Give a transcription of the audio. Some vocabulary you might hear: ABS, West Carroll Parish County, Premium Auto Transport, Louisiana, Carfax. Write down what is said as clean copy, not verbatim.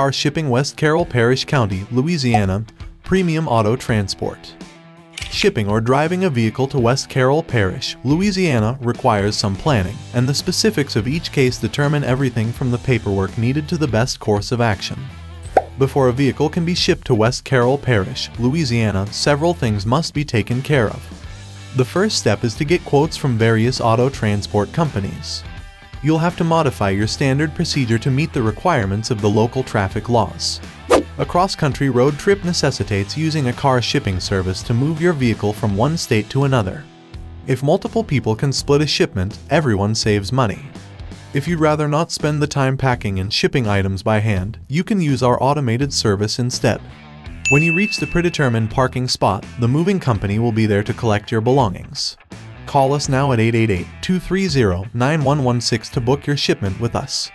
car shipping West Carroll Parish County, Louisiana, Premium Auto Transport. Shipping or driving a vehicle to West Carroll Parish, Louisiana requires some planning, and the specifics of each case determine everything from the paperwork needed to the best course of action. Before a vehicle can be shipped to West Carroll Parish, Louisiana, several things must be taken care of. The first step is to get quotes from various auto transport companies. You'll have to modify your standard procedure to meet the requirements of the local traffic laws. A cross-country road trip necessitates using a car shipping service to move your vehicle from one state to another. If multiple people can split a shipment, everyone saves money. If you'd rather not spend the time packing and shipping items by hand, you can use our automated service instead. When you reach the predetermined parking spot, the moving company will be there to collect your belongings. Call us now at 888-230-9116 to book your shipment with us.